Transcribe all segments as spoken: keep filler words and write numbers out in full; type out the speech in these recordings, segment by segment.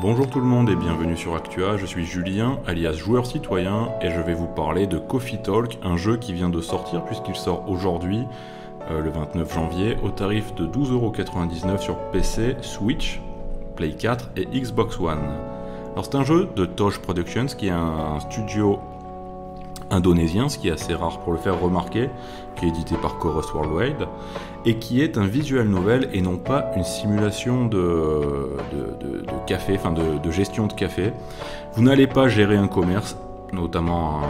Bonjour tout le monde et bienvenue sur Actua, je suis Julien, alias Joueur Citoyen, et je vais vous parler de Coffee Talk, un jeu qui vient de sortir puisqu'il sort aujourd'hui, euh, le vingt-neuf janvier, au tarif de douze euros quatre-vingt-dix-neuf sur P C, Switch, Play quatre et Xbox One. Alors c'est un jeu de Toge Productions, qui est un studio indonésien, ce qui est assez rare pour le faire remarquer, qui est édité par Chorus Worldwide, et qui est un visual novel et non pas une simulation de, de, de, de café, enfin de, de gestion de café. Vous n'allez pas gérer un commerce, notamment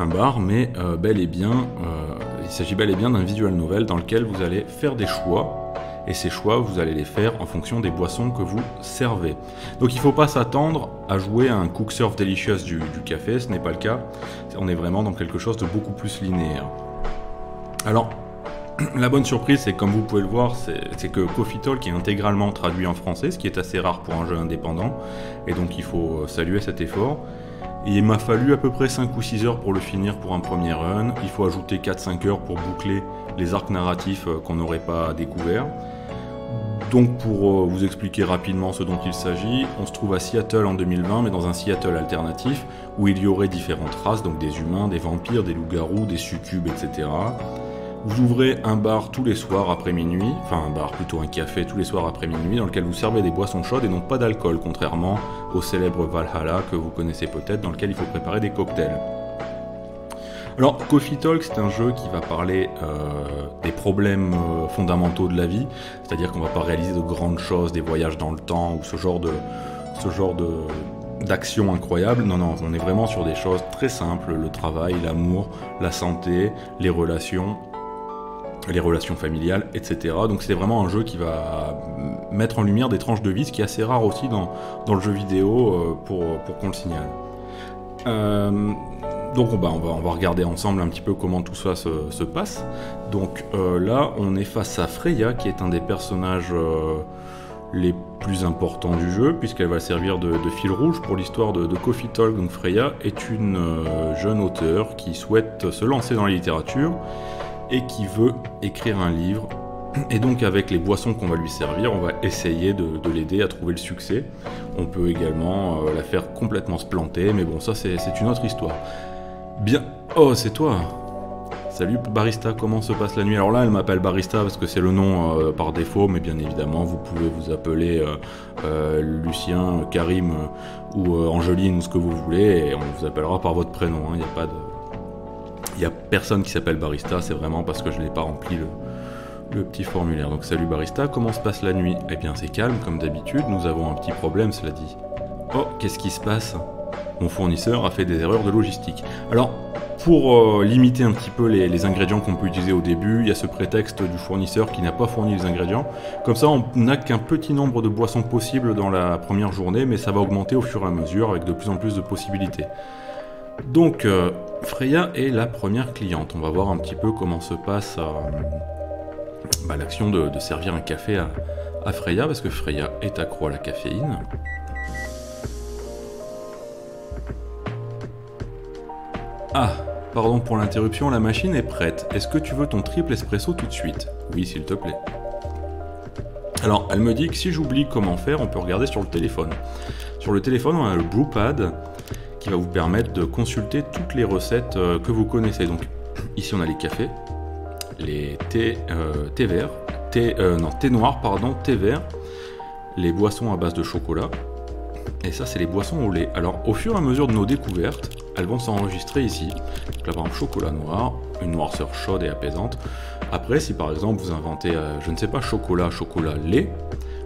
un, un bar, mais euh, bel et bien, euh, il s'agit bel et bien d'un visual novel dans lequel vous allez faire des choix. Et ces choix, vous allez les faire en fonction des boissons que vous servez. Donc il ne faut pas s'attendre à jouer à un Cook Surf Delicious du, du café, ce n'est pas le cas. On est vraiment dans quelque chose de beaucoup plus linéaire. Alors, la bonne surprise, c'est comme vous pouvez le voir, c'est que Coffee Talk est intégralement traduit en français, ce qui est assez rare pour un jeu indépendant, et donc il faut saluer cet effort. Il m'a fallu à peu près cinq ou six heures pour le finir pour un premier run. Il faut ajouter quatre à cinq heures pour boucler les arcs narratifs qu'on n'aurait pas découverts. Donc pour vous expliquer rapidement ce dont il s'agit, on se trouve à Seattle en deux mille vingt, mais dans un Seattle alternatif, où il y aurait différentes races, donc des humains, des vampires, des loups-garous, des succubes, et cetera. Vous ouvrez un bar tous les soirs après minuit, enfin un bar, plutôt un café tous les soirs après minuit, dans lequel vous servez des boissons chaudes et non pas d'alcool, contrairement au célèbre Valhalla que vous connaissez peut-être, dans lequel il faut préparer des cocktails. Alors, Coffee Talk, c'est un jeu qui va parler euh, des problèmes euh, fondamentaux de la vie, c'est-à-dire qu'on ne va pas réaliser de grandes choses, des voyages dans le temps ou ce genre de, ce genre de... d'actions incroyables. Non, non, on est vraiment sur des choses très simples, le travail, l'amour, la santé, les relations... les relations familiales, et cetera. Donc c'est vraiment un jeu qui va mettre en lumière des tranches de vie, ce qui est assez rare aussi dans, dans le jeu vidéo, euh, pour, pour qu'on le signale. Euh, donc bah, on, va, on va regarder ensemble un petit peu comment tout ça se, se passe. Donc euh, là, on est face à Freya, qui est un des personnages euh, les plus importants du jeu, puisqu'elle va servir de, de fil rouge pour l'histoire de, de Coffee Talk. Donc Freya est une euh, jeune auteure qui souhaite se lancer dans la littérature, et qui veut écrire un livre, et donc avec les boissons qu'on va lui servir, on va essayer de, de l'aider à trouver le succès. On peut également euh, la faire complètement se planter, mais bon, ça c'est une autre histoire. Bien... Oh, c'est toi! Salut Barista, comment se passe la nuit? Alors là, elle m'appelle Barista parce que c'est le nom euh, par défaut, mais bien évidemment, vous pouvez vous appeler euh, euh, Lucien, Karim, euh, ou euh, Angeline, ou ce que vous voulez, et on vous appellera par votre prénom, il n'y a pas de... Il n'y a personne qui s'appelle Barista, c'est vraiment parce que je n'ai pas rempli le, le petit formulaire. Donc salut Barista, comment se passe la nuit? Eh bien c'est calme comme d'habitude, nous avons un petit problème cela dit. Oh, qu'est-ce qui se passe? Mon fournisseur a fait des erreurs de logistique. Alors, pour euh, limiter un petit peu les, les ingrédients qu'on peut utiliser au début, il y a ce prétexte du fournisseur qui n'a pas fourni les ingrédients. Comme ça, on n'a qu'un petit nombre de boissons possibles dans la première journée, mais ça va augmenter au fur et à mesure avec de plus en plus de possibilités. Donc euh, Freya est la première cliente, on va voir un petit peu comment se passe euh, bah, l'action de, de servir un café à, à Freya, parce que Freya est accro à la caféine. Ah, pardon pour l'interruption, la machine est prête, est-ce que tu veux ton triple espresso tout de suite? Oui s'il te plaît. Alors elle me dit que si j'oublie comment faire, on peut regarder sur le téléphone. Sur le téléphone on a le Brewpad, qui va vous permettre de consulter toutes les recettes euh, que vous connaissez. Donc ici on a les cafés, les thés, euh, thé vert, thé, euh, non, thé noir, pardon, thé vert, les boissons à base de chocolat, et ça c'est les boissons au lait. Alors au fur et à mesure de nos découvertes, elles vont s'enregistrer ici. Donc là par exemple chocolat noir, une noirceur chaude et apaisante. Après si par exemple vous inventez, euh, je ne sais pas, chocolat, chocolat, lait,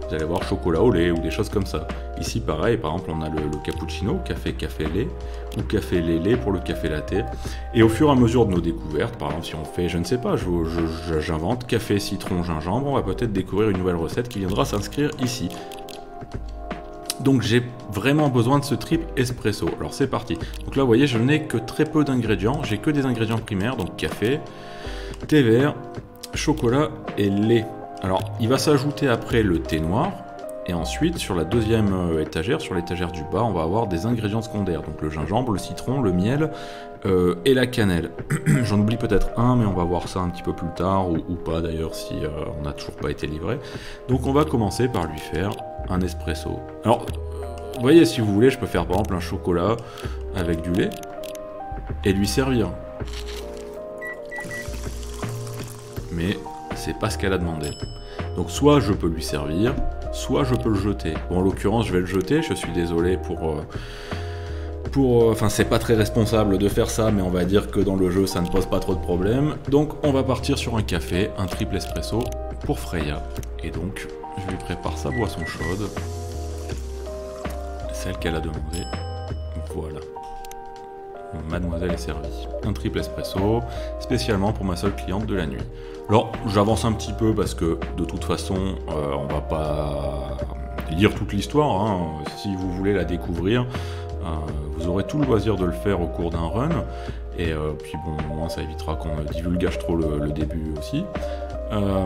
vous allez voir chocolat au lait ou des choses comme ça. Ici pareil, par exemple on a le, le cappuccino, café, café, lait, ou café, lait, lait pour le café latte. Et au fur et à mesure de nos découvertes, par exemple si on fait, je ne sais pas, j'invente café, citron, gingembre, on va peut-être découvrir une nouvelle recette qui viendra s'inscrire ici. Donc j'ai vraiment besoin de ce triple espresso. Alors c'est parti. Donc là vous voyez, je n'ai que très peu d'ingrédients, j'ai que des ingrédients primaires, donc café, thé vert, chocolat et lait. Alors, il va s'ajouter après le thé noir, et ensuite, sur la deuxième étagère, sur l'étagère du bas, on va avoir des ingrédients secondaires, donc le gingembre, le citron, le miel, euh, et la cannelle. J'en oublie peut-être un, mais on va voir ça un petit peu plus tard, ou, ou pas d'ailleurs, si euh, on n'a toujours pas été livré. Donc on va commencer par lui faire un espresso. Alors, vous voyez, si vous voulez, je peux faire par exemple un chocolat avec du lait et lui servir. Mais c'est pas ce qu'elle a demandé. Donc soit je peux lui servir, soit je peux le jeter. Bon, en l'occurrence, je vais le jeter, je suis désolé pour... Euh, pour enfin, euh, c'est pas très responsable de faire ça, mais on va dire que dans le jeu, ça ne pose pas trop de problèmes. Donc on va partir sur un café, un triple espresso pour Freya. Et donc, je lui prépare sa boisson chaude, celle qu'elle a demandée. Voilà. Mademoiselle est servie. Un triple espresso, spécialement pour ma seule cliente de la nuit. Alors, j'avance un petit peu parce que, de toute façon, euh, on va pas lire toute l'histoire. Hein. Si vous voulez la découvrir, euh, vous aurez tout le loisir de le faire au cours d'un run. Et euh, puis, bon, au moins, ça évitera qu'on divulgage trop le, le début aussi. Euh,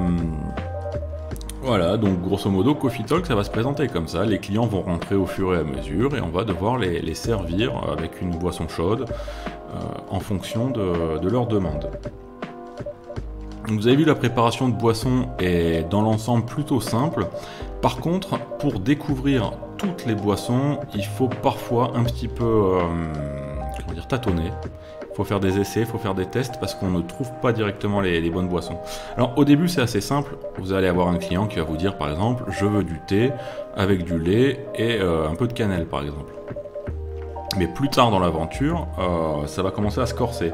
Voilà, donc grosso modo, Coffee Talk, ça va se présenter comme ça. Les clients vont rentrer au fur et à mesure et on va devoir les, les servir avec une boisson chaude euh, en fonction de, de leur demande. Donc, vous avez vu, la préparation de boissons est dans l'ensemble plutôt simple. Par contre, pour découvrir toutes les boissons, il faut parfois un petit peu euh, comment dire, tâtonner. Il faut faire des essais, il faut faire des tests parce qu'on ne trouve pas directement les, les bonnes boissons. Alors au début c'est assez simple, vous allez avoir un client qui va vous dire par exemple je veux du thé avec du lait et euh, un peu de cannelle par exemple. Mais plus tard dans l'aventure, euh, ça va commencer à se corser.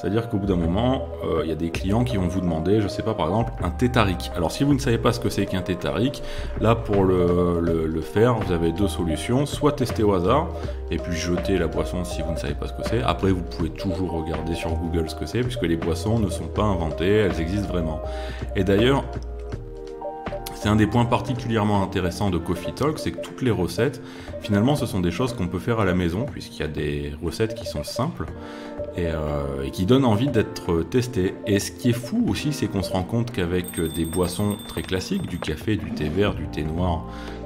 C'est-à-dire qu'au bout d'un moment, il euh, y a des clients qui vont vous demander, je ne sais pas, par exemple, un thé taric. Alors si vous ne savez pas ce que c'est qu'un thé taric, là pour le, le, le faire, vous avez deux solutions. Soit tester au hasard, et puis jeter la boisson si vous ne savez pas ce que c'est. Après, vous pouvez toujours regarder sur Google ce que c'est, puisque les boissons ne sont pas inventées, elles existent vraiment. Et d'ailleurs, c'est un des points particulièrement intéressants de Coffee Talk, c'est que toutes les recettes, finalement, ce sont des choses qu'on peut faire à la maison, puisqu'il y a des recettes qui sont simples, Et, euh, et qui donne envie d'être testé. Et ce qui est fou aussi, c'est qu'on se rend compte qu'avec des boissons très classiques, du café, du thé vert, du thé noir,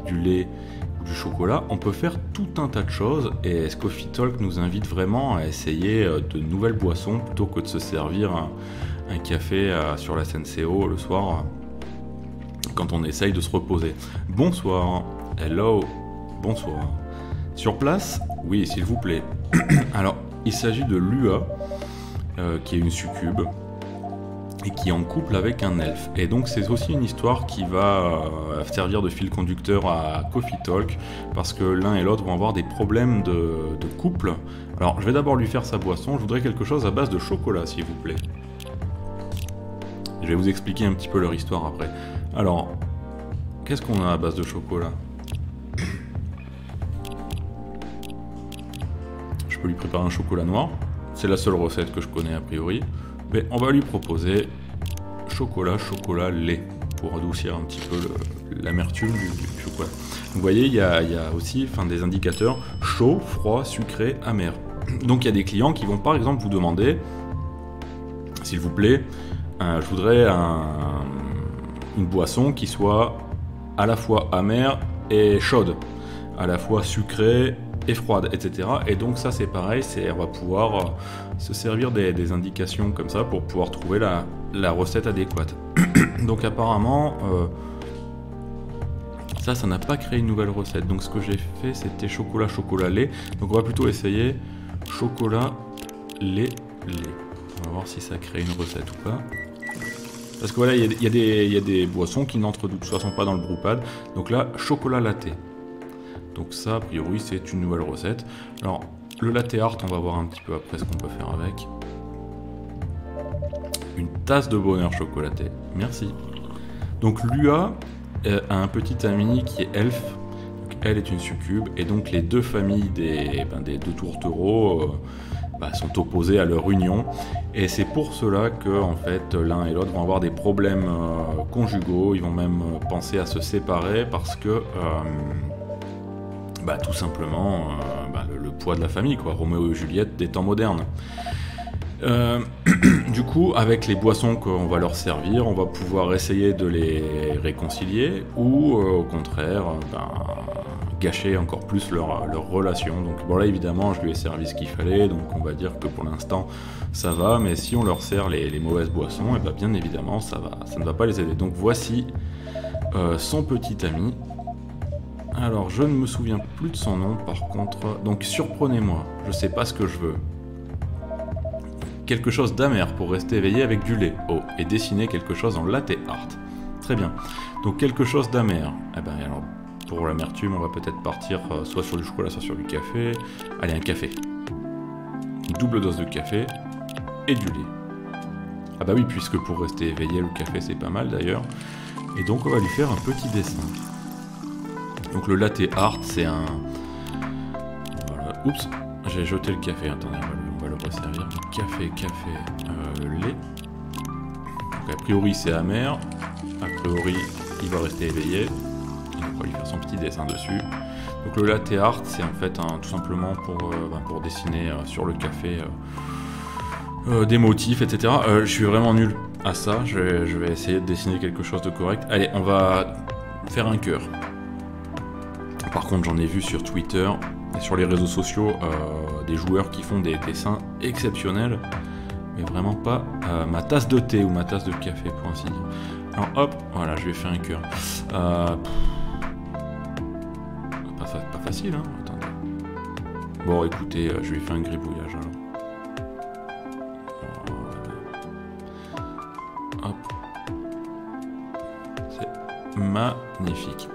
du lait, du chocolat, on peut faire tout un tas de choses. Et Coffee Talk nous invite vraiment à essayer de nouvelles boissons plutôt que de se servir un, un café à, sur la Senseo le soir quand on essaye de se reposer. Bonsoir, hello, bonsoir. Sur place, oui, s'il vous plaît. Alors, il s'agit de Lua, euh, qui est une succube, et qui est en couple avec un elfe. Et donc c'est aussi une histoire qui va euh, servir de fil conducteur à Coffee Talk, parce que l'un et l'autre vont avoir des problèmes de, de couple. Alors je vais d'abord lui faire sa boisson, je voudrais quelque chose à base de chocolat s'il vous plaît. Je vais vous expliquer un petit peu leur histoire après. Alors, qu'est-ce qu'on a à base de chocolat ? Je peux lui préparer un chocolat noir, c'est la seule recette que je connais a priori, mais on va lui proposer chocolat, chocolat, lait, pour adoucir un petit peu l'amertume du, du chocolat. Vous voyez, il y a, il y a aussi enfin, des indicateurs chaud, froid, sucré, amer. Donc il y a des clients qui vont par exemple vous demander, s'il vous plaît, euh, je voudrais un, une boisson qui soit à la fois amère et chaude, à la fois sucrée et froide, et cetera. Et donc ça c'est pareil, c'est on va pouvoir euh, se servir des, des indications comme ça pour pouvoir trouver la, la recette adéquate. Donc apparemment euh, ça ça n'a pas créé une nouvelle recette. Donc ce que j'ai fait c'était chocolat chocolat lait. Donc on va plutôt essayer chocolat lait lait. On va voir si ça crée une recette ou pas. Parce que voilà, il y, y, y a des boissons qui n'entrent de toute façon pas dans le brewpad. Donc là chocolat latte. Donc ça, a priori, c'est une nouvelle recette. Alors, le latte art, on va voir un petit peu après ce qu'on peut faire avec. Une tasse de bonheur chocolatée. Merci. Donc Lua a un petit ami qui est elfe. Elle est une succube. Et donc les deux familles des, ben, des deux tourtereaux euh, ben, sont opposées à leur union. Et c'est pour cela que en fait, l'un et l'autre vont avoir des problèmes euh, conjugaux. Ils vont même penser à se séparer parce que... Euh, Bah, tout simplement euh, bah, le, le poids de la famille, quoi. Roméo et Juliette des temps modernes. Euh, du coup, avec les boissons qu'on va leur servir, on va pouvoir essayer de les réconcilier ou euh, au contraire bah, gâcher encore plus leur, leur relation. Donc bon, là évidemment, je lui ai servi ce qu'il fallait, donc on va dire que pour l'instant ça va, mais si on leur sert les, les mauvaises boissons, et bah, bien évidemment ça, va, ça ne va pas les aider. Donc voici euh, son petit ami Alors, je ne me souviens plus de son nom, par contre. Donc, surprenez-moi. Je sais pas ce que je veux. Quelque chose d'amer pour rester éveillé avec du lait. Oh, et dessiner quelque chose en latte art. Très bien. Donc, quelque chose d'amer. Eh ben, alors, pour l'amertume, on va peut-être partir euh, soit sur du chocolat, soit sur du café. Allez, un café. Une double dose de café et du lait. Ah bah oui, puisque pour rester éveillé, le café, c'est pas mal d'ailleurs. Et donc, on va lui faire un petit dessin. Donc le latte art, c'est un... Voilà. Oups, j'ai jeté le café. Attendez, on va le resservir. Café, café, euh, lait. Donc a priori, c'est amer. A priori, il va rester éveillé. Donc on va lui faire son petit dessin dessus. Donc le latte art, c'est en fait un, tout simplement pour, euh, pour dessiner euh, sur le café euh, euh, des motifs, et cetera. Euh, je suis vraiment nul à ça. Je, je vais essayer de dessiner quelque chose de correct. Allez, on va faire un cœur. Par contre, j'en ai vu sur Twitter et sur les réseaux sociaux euh, des joueurs qui font des dessins exceptionnels, mais vraiment pas euh, ma tasse de thé ou ma tasse de café, pour ainsi dire. Alors hop, voilà, je vais faire un cœur. Euh, pas, fa pas facile, hein, attendez. Bon, écoutez, euh, je vais faire un gribouillage alors. Hop. C'est magnifique.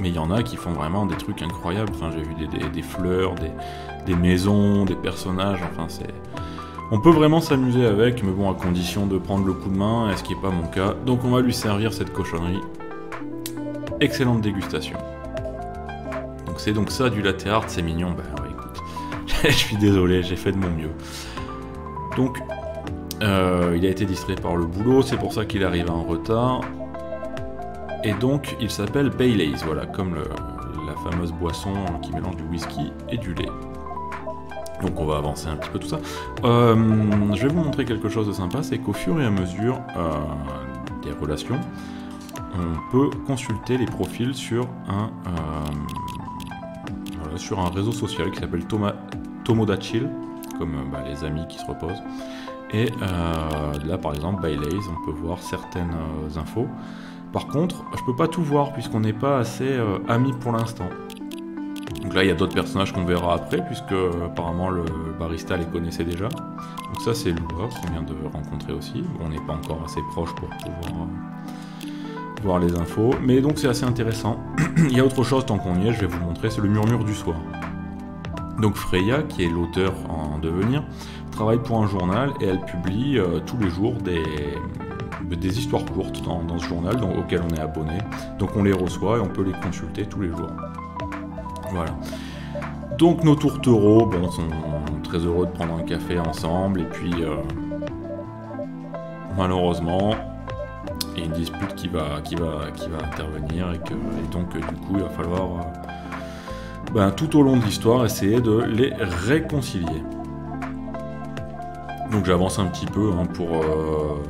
Mais il y en a qui font vraiment des trucs incroyables. Enfin, j'ai vu des, des, des fleurs, des, des maisons, des personnages. Enfin, c'est... On peut vraiment s'amuser avec, mais bon, à condition de prendre le coup de main, et ce qui n'est pas mon cas. Donc, on va lui servir cette cochonnerie. Excellente dégustation. Donc, c'est donc ça du latte art, c'est mignon. Bah, ben, ouais, écoute, je suis désolé, j'ai fait de mon mieux. Donc, euh, il a été distrait par le boulot, c'est pour ça qu'il arrive en retard. Et donc, il s'appelle Baileys, voilà, comme le, la fameuse boisson qui mélange du whisky et du lait. Donc on va avancer un petit peu tout ça. Euh, je vais vous montrer quelque chose de sympa, c'est qu'au fur et à mesure euh, des relations, on peut consulter les profils sur un, euh, voilà, sur un réseau social qui s'appelle Tomodachi, comme bah, les amis qui se reposent. Et euh, là, par exemple, Baileys, on peut voir certaines euh, infos. Par contre, je peux pas tout voir puisqu'on n'est pas assez euh, amis pour l'instant. Donc là, il y a d'autres personnages qu'on verra après puisque euh, apparemment le barista les connaissait déjà. Donc ça, c'est Lua qu'on vient de rencontrer aussi. Bon, on n'est pas encore assez proche pour pouvoir euh, voir les infos. Mais donc c'est assez intéressant. Il y a autre chose tant qu'on y est, je vais vous montrer, c'est le murmure du soir. Donc Freya, qui est l'auteur en devenir, travaille pour un journal et elle publie euh, tous les jours des... des histoires courtes dans, dans ce journal dans, auquel on est abonné, donc on les reçoit et on peut les consulter tous les jours. Voilà. Donc nos tourtereaux, bon, sont très heureux de prendre un café ensemble et puis euh, malheureusement il y a une dispute qui va, qui va, qui va intervenir et, que, et donc du coup il va falloir euh, ben, tout au long de l'histoire essayer de les réconcilier. Donc j'avance un petit peu hein, pour... Euh,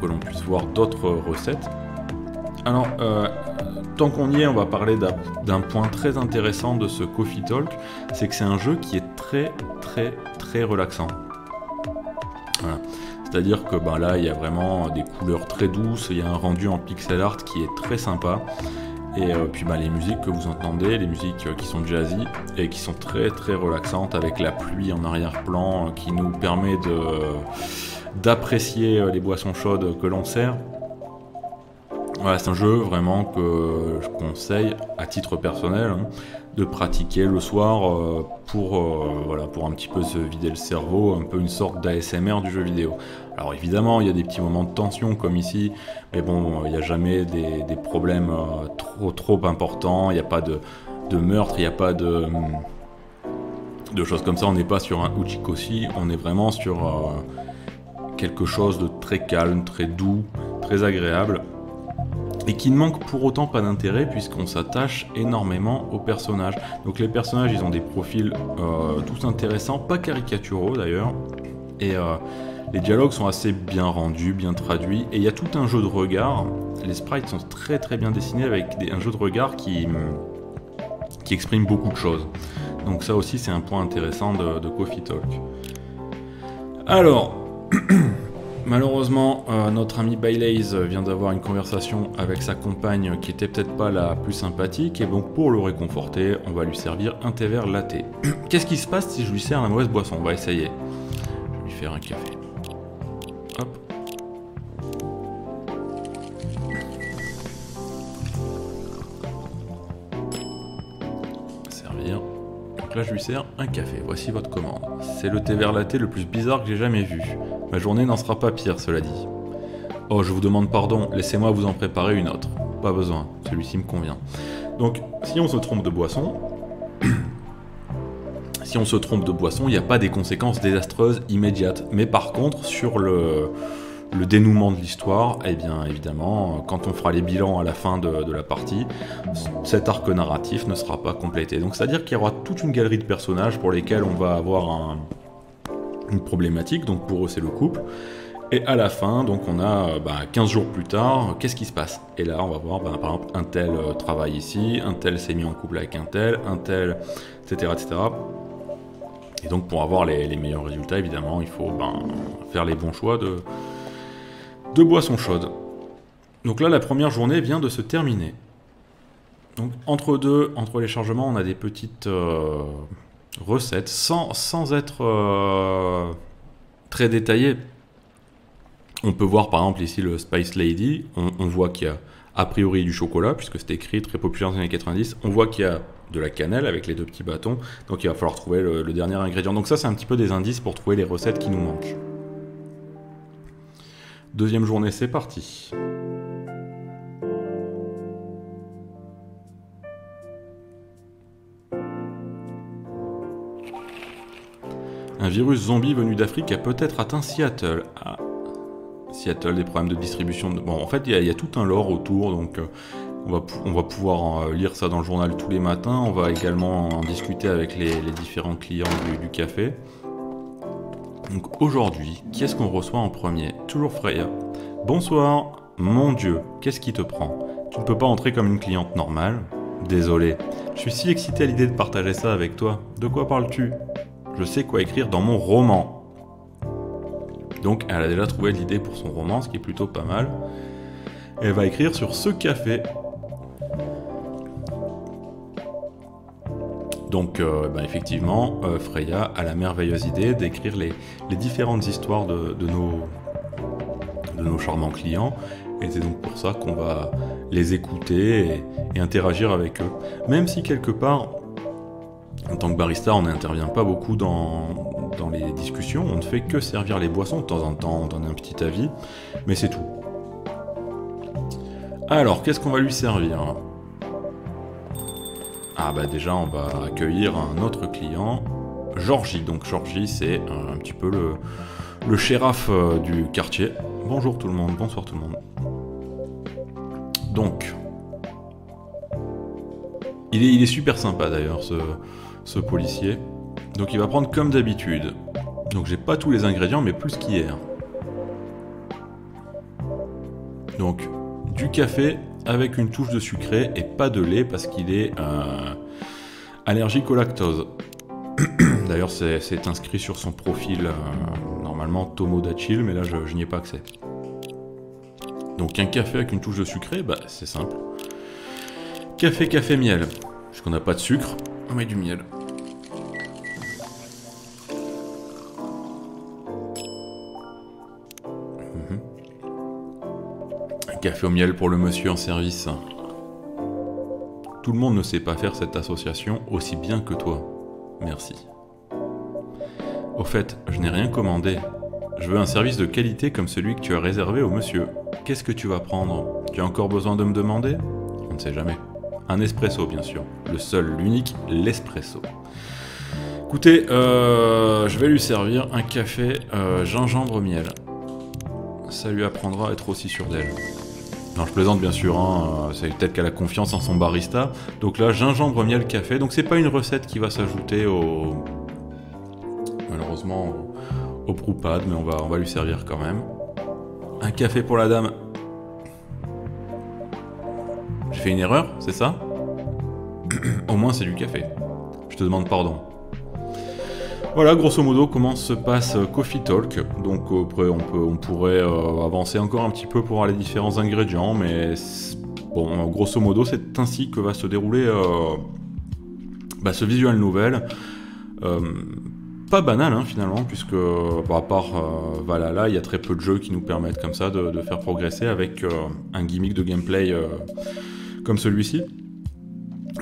que l'on puisse voir d'autres recettes. Alors, euh, tant qu'on y est, on va parler d'un point très intéressant de ce Coffee Talk, c'est que c'est un jeu qui est très, très, très relaxant. Voilà. C'est-à-dire que ben, là, il y a vraiment des couleurs très douces, il y a un rendu en pixel art qui est très sympa, et euh, puis ben, les musiques que vous entendez, les musiques euh, qui sont jazzy, et qui sont très, très relaxantes, avec la pluie en arrière-plan, euh, qui nous permet de... Euh, d'apprécier les boissons chaudes que l'on sert. Voilà, c'est un jeu vraiment que je conseille à titre personnel hein, de pratiquer le soir euh, pour, euh, voilà, pour un petit peu se vider le cerveau, un peu une sorte d'A S M R du jeu vidéo. Alors évidemment, il y a des petits moments de tension comme ici, mais bon, il n'y a jamais des, des problèmes euh, trop trop importants, il n'y a pas de, de meurtre, il n'y a pas de... Hum, de choses comme ça, on n'est pas sur un Uchikoshi, on est vraiment sur... Euh, quelque chose de très calme, très doux, très agréable, et qui ne manque pour autant pas d'intérêt puisqu'on s'attache énormément aux personnages. Donc les personnages, ils ont des profils euh, tous intéressants, pas caricaturaux d'ailleurs, et euh, les dialogues sont assez bien rendus, bien traduits, et il y a tout un jeu de regard. Les sprites sont très très bien dessinés avec des, un jeu de regard qui, qui exprime beaucoup de choses. Donc ça aussi c'est un point intéressant de, de Coffee Talk. Alors... malheureusement, euh, notre ami Baileys vient d'avoir une conversation avec sa compagne qui était peut-être pas la plus sympathique, et donc pour le réconforter, on va lui servir un thé vert latte. Qu'est-ce qui se passe si je lui sers la mauvaise boisson? On va essayer. Je vais lui faire un café. Hop. Servir. Donc là, je lui sers un café. Voici votre commande. C'est le thé vert latte le plus bizarre que j'ai jamais vu. Ma journée n'en sera pas pire, cela dit. Oh, je vous demande pardon, laissez-moi vous en préparer une autre. Pas besoin, celui-ci me convient. Donc, si on se trompe de boisson, si on se trompe de boisson, il n'y a pas des conséquences désastreuses immédiates. Mais par contre, sur le, le dénouement de l'histoire, eh bien, évidemment, quand on fera les bilans à la fin de, de la partie, cet arc narratif ne sera pas complété. Donc, c'est-à-dire qu'il y aura toute une galerie de personnages pour lesquels on va avoir un... une problématique, donc pour eux c'est le couple, et à la fin, donc on a bah, quinze jours plus tard, qu'est-ce qui se passe? Et là on va voir, bah, par exemple, un tel travaille ici, un tel s'est mis en couple avec un tel, un tel, et cetera et cetera. Et donc pour avoir les, les meilleurs résultats, évidemment, il faut bah, faire les bons choix de, de boissons chaudes. Donc là, la première journée vient de se terminer. Donc entre deux, entre les chargements, on a des petites... Euh, recettes, sans, sans être euh, très détaillé. On peut voir par exemple ici le Spice Lady, on, on voit qu'il y a a priori du chocolat, puisque c'est écrit très populaire dans les années quatre-vingt-dix, on voit qu'il y a de la cannelle avec les deux petits bâtons, donc il va falloir trouver le, le dernier ingrédient. Donc ça c'est un petit peu des indices pour trouver les recettes qui nous manquent. Deuxième journée, c'est parti. Un virus zombie venu d'Afrique a peut-être atteint Seattle. Ah, Seattle, des problèmes de distribution. De... Bon, en fait, il y, y a tout un lore autour, donc euh, on, va, on va pouvoir euh, lire ça dans le journal tous les matins. On va également en discuter avec les, les différents clients du, du café. Donc aujourd'hui, qui est-ce qu'on reçoit en premier? Toujours Freya. Bonsoir. Mon Dieu, qu'est-ce qui te prend? Tu ne peux pas entrer comme une cliente normale? Désolé. Je suis si excité à l'idée de partager ça avec toi. De quoi parles-tu? Je sais quoi écrire dans mon roman. Donc elle a déjà trouvé l'idée pour son roman, ce qui est plutôt pas mal. Elle va écrire sur ce café. Donc euh, bah, effectivement, euh, Freya a la merveilleuse idée d'écrire les, les différentes histoires de, de, nos, de nos charmants clients. Et c'est donc pour ça qu'on va les écouter et, et interagir avec eux. Même si quelque part... En tant que barista, on n'intervient pas beaucoup dans, dans les discussions, on ne fait que servir les boissons, de temps en temps on donne un petit avis, mais c'est tout. Alors, qu'est-ce qu'on va lui servir? Ah bah déjà, on va accueillir un autre client, Georgie. Donc Georgie, c'est un petit peu le, le shérif du quartier. Bonjour tout le monde, bonsoir tout le monde. Donc, il est, il est super sympa d'ailleurs, ce... ce policier. Donc il va prendre comme d'habitude. Donc j'ai pas tous les ingrédients, mais plus qu'hier. Donc du café avec une touche de sucré et pas de lait parce qu'il est euh, allergique au lactose. D'ailleurs c'est inscrit sur son profil euh, normalement Tomodachi, mais là je, je n'y ai pas accès. Donc un café avec une touche de sucré, bah c'est simple. Café, café, miel. Puisqu'on n'a pas de sucre, on met du miel. Mmh. Un café au miel pour le monsieur en service. Tout le monde ne sait pas faire cette association aussi bien que toi. Merci. Au fait, je n'ai rien commandé. Je veux un service de qualité comme celui que tu as réservé au monsieur. Qu'est-ce que tu vas prendre? Tu as encore besoin de me demander? On ne sait jamais. Un espresso, bien sûr. Le seul, l'unique, l'espresso. Écoutez, euh, je vais lui servir un café euh, gingembre-miel. Ça lui apprendra à être aussi sûr d'elle. Non, je plaisante, bien sûr. Hein, c'est peut-être qu'elle a confiance en son barista. Donc là, gingembre-miel-café. Donc c'est pas une recette qui va s'ajouter au... Malheureusement, au, au Proupad, mais on va, on va lui servir quand même. Un café pour la dame. J'ai fait une erreur, c'est ça? Au moins c'est du café. Je te demande pardon. Voilà, grosso modo, comment se passe Coffee Talk. Donc après, on, peut, on pourrait euh, avancer encore un petit peu pour voir les différents ingrédients, mais bon, grosso modo, c'est ainsi que va se dérouler euh, bah, ce visual novel. Euh, Pas banal hein, finalement, puisque bah, à part euh, Valhalla, il y a très peu de jeux qui nous permettent comme ça de, de faire progresser avec euh, un gimmick de gameplay euh, comme celui-ci.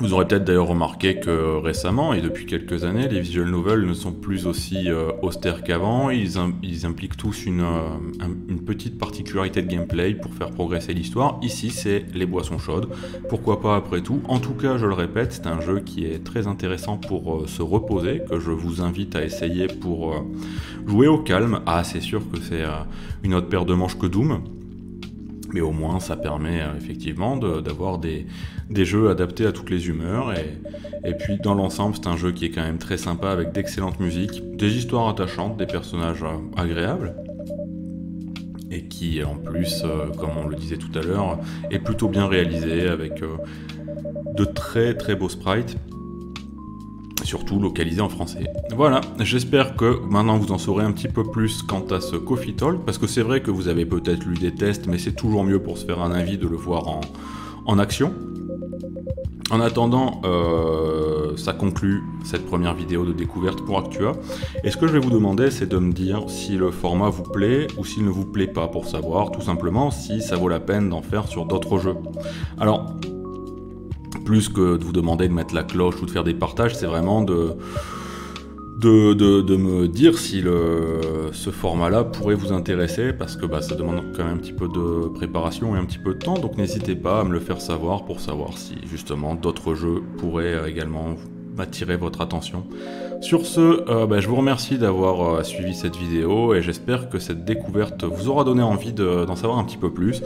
Vous aurez peut-être d'ailleurs remarqué que récemment et depuis quelques années, les visual novels ne sont plus aussi euh, austères qu'avant. Ils, ils impliquent tous une, euh, une petite particularité de gameplay pour faire progresser l'histoire. Ici, c'est les boissons chaudes. Pourquoi pas après tout? En tout cas, je le répète, c'est un jeu qui est très intéressant pour euh, se reposer, que je vous invite à essayer pour euh, jouer au calme. Ah, c'est sûr que c'est euh, une autre paire de manches que Doom. Mais au moins, ça permet euh, effectivement d'avoir de, des, des jeux adaptés à toutes les humeurs. Et, et puis, dans l'ensemble, c'est un jeu qui est quand même très sympa, avec d'excellentes musiques, des histoires attachantes, des personnages euh, agréables. Et qui, en plus, euh, comme on le disait tout à l'heure, est plutôt bien réalisé, avec euh, de très très beaux sprites. Surtout localisé en français. Voilà, j'espère que maintenant vous en saurez un petit peu plus quant à ce Coffee Talk, parce que c'est vrai que vous avez peut-être lu des tests, mais c'est toujours mieux pour se faire un avis de le voir en, en action. En attendant, euh, ça conclut cette première vidéo de découverte pour Actua. Et ce que je vais vous demander, c'est de me dire si le format vous plaît ou s'il ne vous plaît pas, pour savoir tout simplement si ça vaut la peine d'en faire sur d'autres jeux. Alors, plus que de vous demander de mettre la cloche ou de faire des partages, c'est vraiment de, de, de, de me dire si le, ce format-là pourrait vous intéresser, parce que bah, ça demande quand même un petit peu de préparation et un petit peu de temps, donc n'hésitez pas à me le faire savoir pour savoir si justement d'autres jeux pourraient également attirer votre attention. Sur ce, euh, bah, je vous remercie d'avoir euh, suivi cette vidéo, et j'espère que cette découverte vous aura donné envie d'en de, savoir un petit peu plus.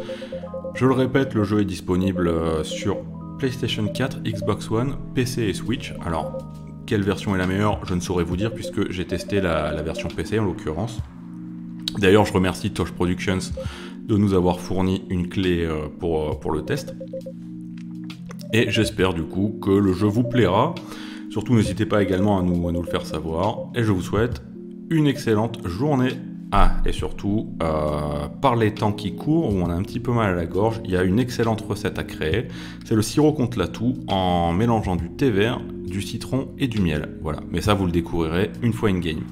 Je le répète, le jeu est disponible euh, sur PlayStation quatre, Xbox One, P C et Switch. Alors, quelle version est la meilleure? Je ne saurais vous dire, puisque j'ai testé la, la version P C en l'occurrence. D'ailleurs, je remercie Toge Productions de nous avoir fourni une clé pour, pour le test. Et j'espère du coup que le jeu vous plaira. Surtout, n'hésitez pas également à nous, à nous le faire savoir. Et je vous souhaite une excellente journée. Ah, et surtout, euh, par les temps qui courent, où on a un petit peu mal à la gorge, il y a une excellente recette à créer. C'est le sirop contre la toux en mélangeant du thé vert, du citron et du miel. Voilà, mais ça vous le découvrirez une fois in-game.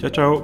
Ciao, ciao!